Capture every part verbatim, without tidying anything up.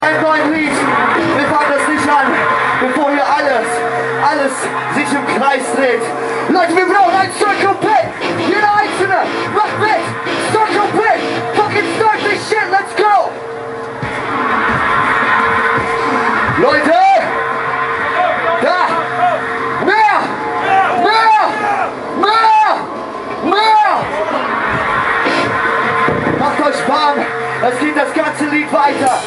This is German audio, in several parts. Ein neues Lied, wir fangen das nicht an, bevor hier alles, alles sich im Kreis dreht. Leute, wir brauchen ein Circle Break, jeder Einzelne, macht mit, Circle Break, fucking start this shit, let's go! Leute, da, mehr, mehr, mehr, mehr! Macht euch warm, es geht das ganze Lied weiter.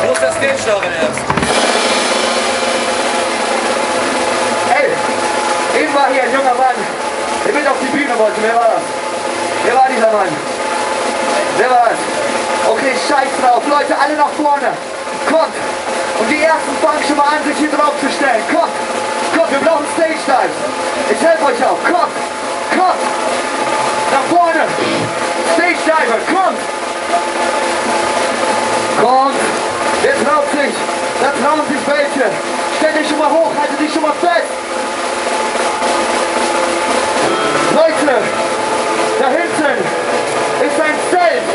Wo ist der Stage-Show denn erst? Ey, eben war hier ein junger Mann, der mit auf die Bühne wollte. Wer war das? Wer war dieser Mann? Wer war das? Okay, scheiß drauf. Leute, alle nach vorne. Kommt. Und die ersten fangen schon mal an, sich hier drauf zu stellen. Kommt. Kommt, wir brauchen Stage Dive. Ich helfe euch auch. Kommt. Kommt. Nach vorne. Stage Diver. Kommt. Kommt. Wer traut sich? Da trauen sich welche. Stell dich schon mal hoch. Halte dich schon mal fest. Leute, da hinten ist ein Zelt,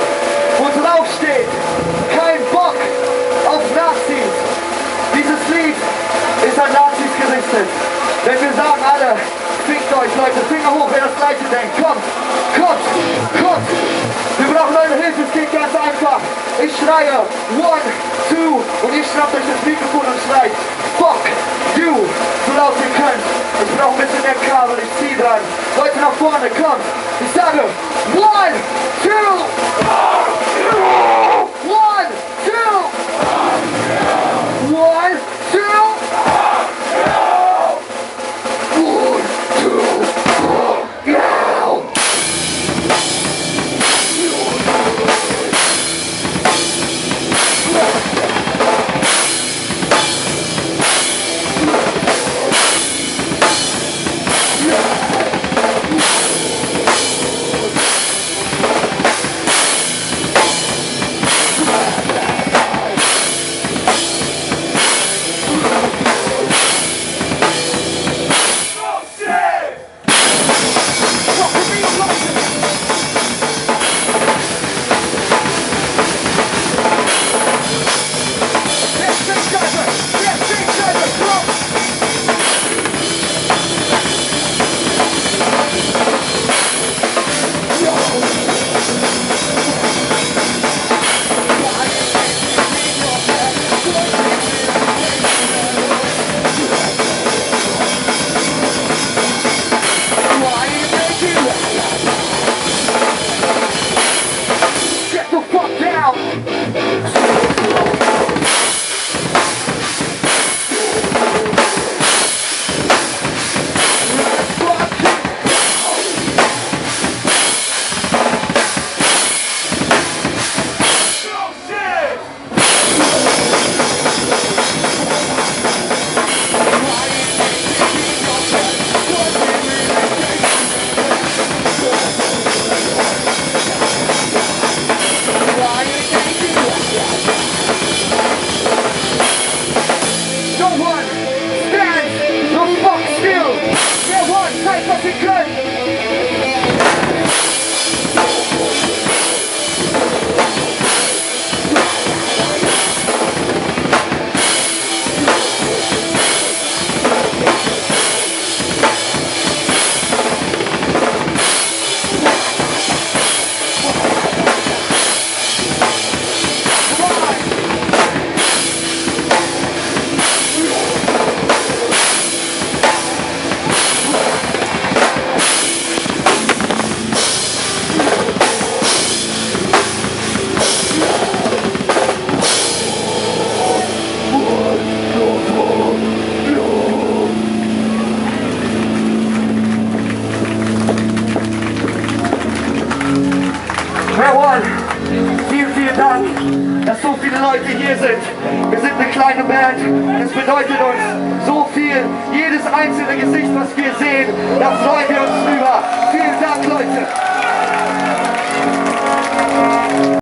wo drauf steht, kein Bock auf Nazis. Dieses Lied ist an Nazis gerichtet. Denn wir sagen alle, fickt euch Leute, Finger hoch, wer das Gleiche denkt. Kommt, kommt, kommt. Wir brauchen eure Hilfe, es geht ganz einfach. Ich schreie, one, two, und ihr schnappt euch das Mikrofon und schreit, fuck you, so laut ihr könnt. Ich brauche ein bisschen mehr Kabel, ich zieh dran. Leute nach vorne, kommt. Ich sage, one, two, one, two, one, two.